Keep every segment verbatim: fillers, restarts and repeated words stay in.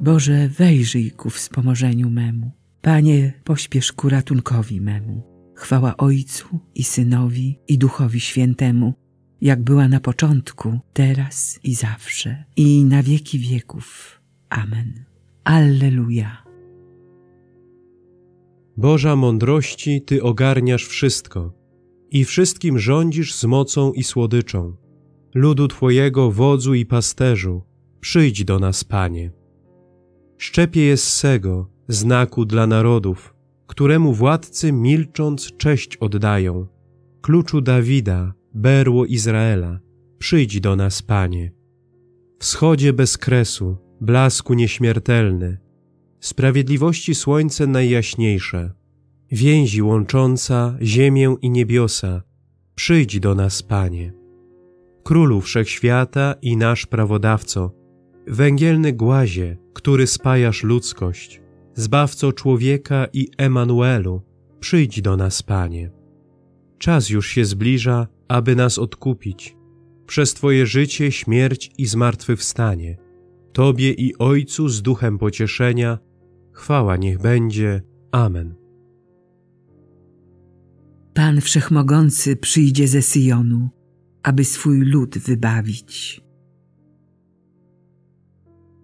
Boże, wejrzyj ku wspomożeniu memu. Panie, pośpiesz ku ratunkowi memu. Chwała Ojcu i Synowi, i Duchowi Świętemu, jak była na początku, teraz i zawsze, i na wieki wieków. Amen. Alleluja. Boża mądrości, Ty ogarniasz wszystko i wszystkim rządzisz z mocą i słodyczą. Ludu Twojego, wodzu i pasterzu, przyjdź do nas, Panie. Szczepie Jessego, znaku dla narodów, któremu władcy milcząc cześć oddają. Kluczu Dawida, berło Izraela, przyjdź do nas, Panie. Wschodzie bez kresu, blasku nieśmiertelny, sprawiedliwości słońce najjaśniejsze, więzi łącząca ziemię i niebiosa, przyjdź do nas, Panie. Królu Wszechświata i nasz prawodawco, węgielny głazie, który spajasz ludzkość, Zbawco człowieka i Emanuelu, przyjdź do nas, Panie. Czas już się zbliża, aby nas odkupić. Przez Twoje życie, śmierć i zmartwychwstanie. Tobie i Ojcu z duchem pocieszenia, chwała niech będzie. Amen. Pan Wszechmogący przyjdzie ze Syjonu, aby swój lud wybawić.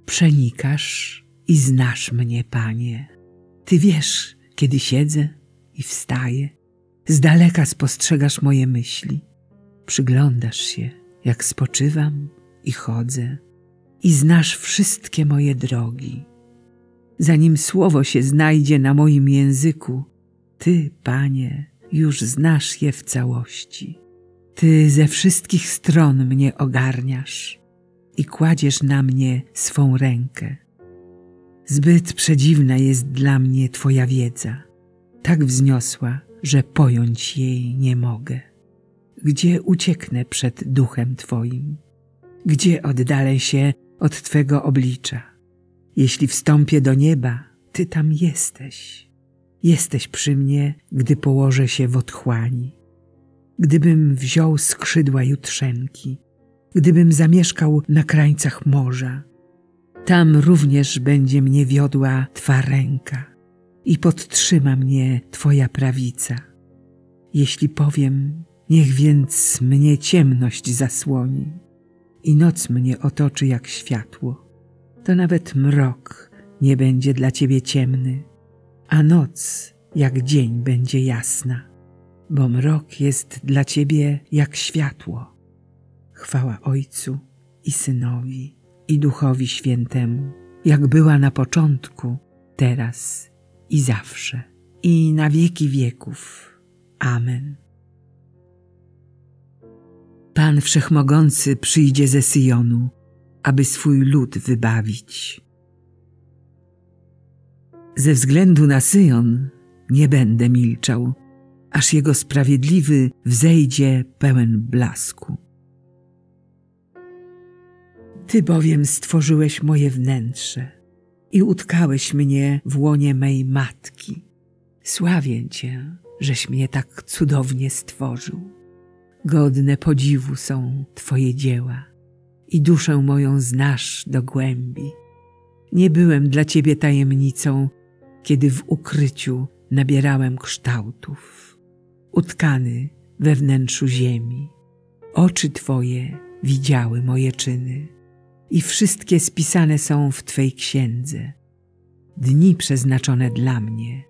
Przenikasz i znasz mnie, Panie. Ty wiesz, kiedy siedzę i wstaję. Z daleka spostrzegasz moje myśli. Przyglądasz się, jak spoczywam i chodzę. I znasz wszystkie moje drogi. Zanim słowo się znajdzie na moim języku, Ty, Panie, już znasz je w całości. Ty ze wszystkich stron mnie ogarniasz i kładziesz na mnie swą rękę. Zbyt przedziwna jest dla mnie Twoja wiedza, tak wzniosła, że pojąć jej nie mogę. Gdzie ucieknę przed duchem Twoim? Gdzie oddalę się od Twego oblicza? Jeśli wstąpię do nieba, Ty tam jesteś. Jesteś przy mnie, gdy położę się w otchłani. Gdybym wziął skrzydła jutrzenki, gdybym zamieszkał na krańcach morza, tam również będzie mnie wiodła Twa ręka i podtrzyma mnie Twoja prawica. Jeśli powiem, niech więc mnie ciemność zasłoni i noc mnie otoczy jak światło, to nawet mrok nie będzie dla Ciebie ciemny, a noc jak dzień będzie jasna, bo mrok jest dla Ciebie jak światło. Chwała Ojcu i Synowi, i Duchowi Świętemu, jak była na początku, teraz i zawsze, i na wieki wieków. Amen. Pan Wszechmogący przyjdzie ze Syjonu, aby swój lud wybawić. Ze względu na Syjon nie będę milczał, aż jego sprawiedliwy wzejdzie pełen blasku. Ty bowiem stworzyłeś moje wnętrze i utkałeś mnie w łonie mej matki. Sławię Cię, żeś mnie tak cudownie stworzył. Godne podziwu są Twoje dzieła i duszę moją znasz do głębi. Nie byłem dla Ciebie tajemnicą, kiedy w ukryciu nabierałem kształtów, utkany we wnętrzu ziemi. Oczy Twoje widziały moje czyny i wszystkie spisane są w Twej księdze. Dni przeznaczone dla mnie,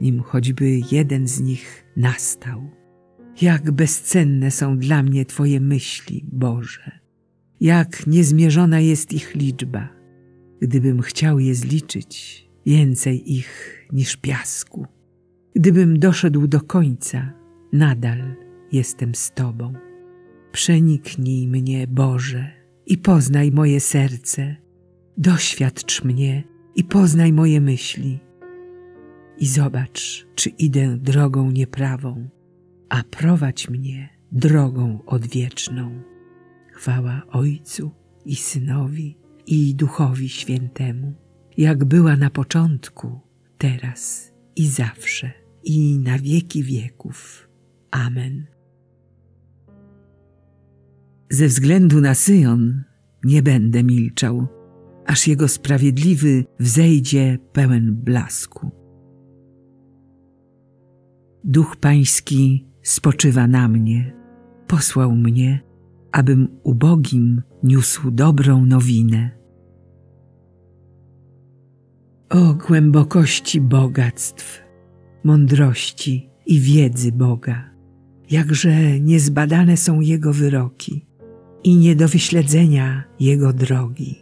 nim choćby jeden z nich nastał. Jak bezcenne są dla mnie Twoje myśli, Boże! Jak niezmierzona jest ich liczba! Gdybym chciał je zliczyć, więcej ich niż piasku. Gdybym doszedł do końca, nadal jestem z Tobą. Przeniknij mnie, Boże, i poznaj moje serce, doświadcz mnie i poznaj moje myśli. I zobacz, czy idę drogą nieprawą, a prowadź mnie drogą odwieczną. Chwała Ojcu i Synowi, i Duchowi Świętemu, jak była na początku, teraz i zawsze, i na wieki wieków. Amen. Ze względu na Syjon nie będę milczał, aż Jego sprawiedliwy wzejdzie pełen blasku. Duch Pański spoczywa na mnie, posłał mnie, abym ubogim niósł dobrą nowinę. O głębokości bogactw, mądrości i wiedzy Boga, jakże niezbadane są Jego wyroki i nie do wyśledzenia Jego drogi.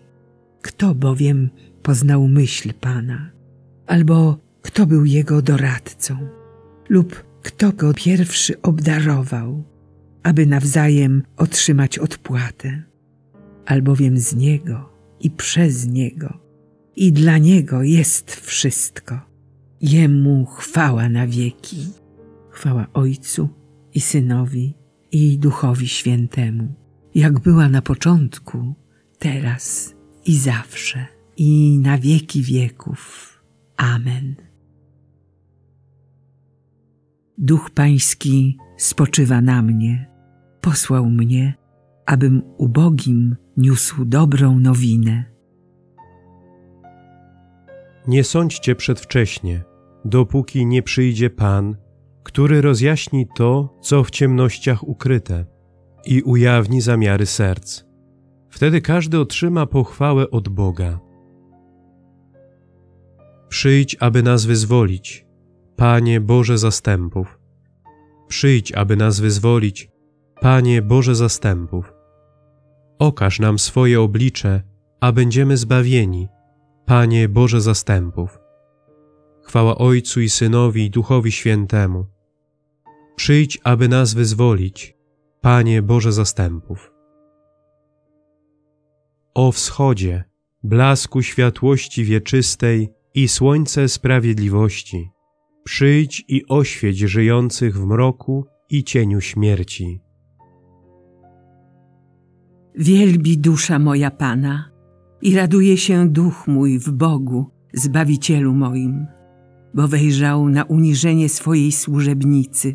Kto bowiem poznał myśl Pana, albo kto był Jego doradcą, lub kto Go pierwszy obdarował, aby nawzajem otrzymać odpłatę, albowiem z Niego i przez Niego i dla Niego jest wszystko. Jemu chwała na wieki, chwała Ojcu i Synowi i Duchowi Świętemu, jak była na początku, teraz i zawsze, i na wieki wieków. Amen. Duch Pański spoczywa na mnie, posłał mnie, abym ubogim niósł dobrą nowinę. Nie sądźcie przedwcześnie, dopóki nie przyjdzie Pan, który rozjaśni to, co w ciemnościach ukryte i ujawni zamiary serc. Wtedy każdy otrzyma pochwałę od Boga. Przyjdź, aby nas wyzwolić, Panie Boże zastępów. Przyjdź, aby nas wyzwolić, Panie Boże zastępów. Okaż nam swoje oblicze, a będziemy zbawieni, Panie Boże zastępów. Chwała Ojcu i Synowi i Duchowi Świętemu. Przyjdź, aby nas wyzwolić, Panie Boże zastępów. O wschodzie, blasku światłości wieczystej i słońce sprawiedliwości, przyjdź i oświeć żyjących w mroku i cieniu śmierci. Wielbi dusza moja Pana i raduje się duch mój w Bogu, Zbawicielu moim, bo wejrzał na uniżenie swojej służebnicy.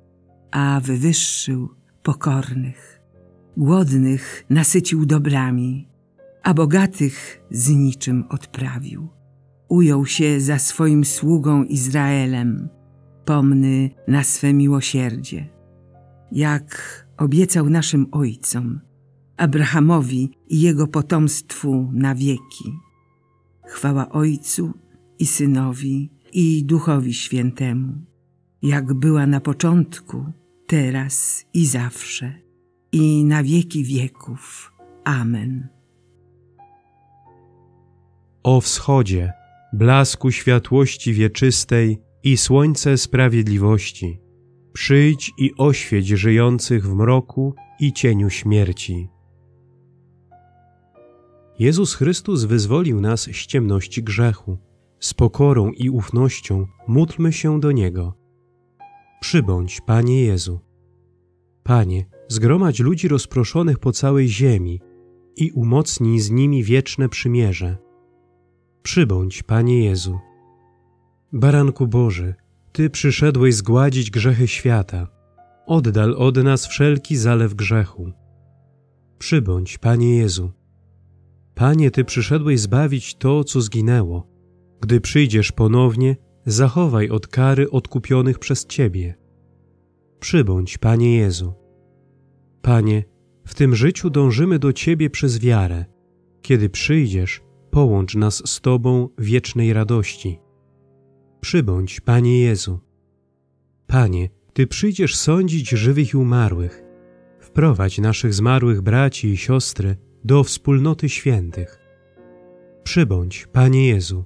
a wywyższył pokornych. Głodnych nasycił dobrami, a bogatych z niczym odprawił. Ujął się za swoim sługą Izraelem, pomny na swe miłosierdzie, jak obiecał naszym ojcom, Abrahamowi i jego potomstwu na wieki. Chwała Ojcu i Synowi i Duchowi Świętemu, jak była na początku, teraz i zawsze, i na wieki wieków. Amen. O wschodzie, blasku światłości wieczystej i słońce sprawiedliwości, przyjdź i oświeć żyjących w mroku i cieniu śmierci. Jezus Chrystus wyzwolił nas z ciemności grzechu. Z pokorą i ufnością módlmy się do Niego. Przybądź, Panie Jezu. Panie, zgromadź ludzi rozproszonych po całej ziemi i umocnij z nimi wieczne przymierze. Przybądź, Panie Jezu. Baranku Boży, Ty przyszedłeś zgładzić grzechy świata. Oddal od nas wszelki zalew grzechu. Przybądź, Panie Jezu. Panie, Ty przyszedłeś zbawić to, co zginęło. Gdy przyjdziesz ponownie, zachowaj od kary odkupionych przez Ciebie. Przybądź, Panie Jezu. Panie, w tym życiu dążymy do Ciebie przez wiarę. Kiedy przyjdziesz, połącz nas z Tobą wiecznej radości. Przybądź, Panie Jezu. Panie, Ty przyjdziesz sądzić żywych i umarłych. Wprowadź naszych zmarłych braci i siostry do wspólnoty świętych. Przybądź, Panie Jezu.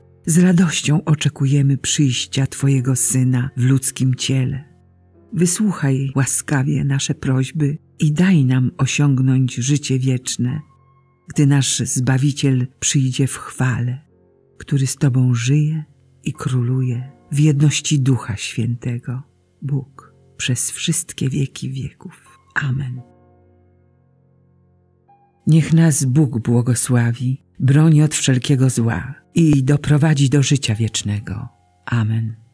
z radością oczekujemy przyjścia Twojego Syna w ludzkim ciele. Wysłuchaj łaskawie nasze prośby i daj nam osiągnąć życie wieczne, gdy nasz Zbawiciel przyjdzie w chwale, który z Tobą żyje i króluje w jedności Ducha Świętego, Bóg, przez wszystkie wieki wieków. Amen. Niech nas Bóg błogosławi, broni od wszelkiego zła i doprowadzi do życia wiecznego. Amen.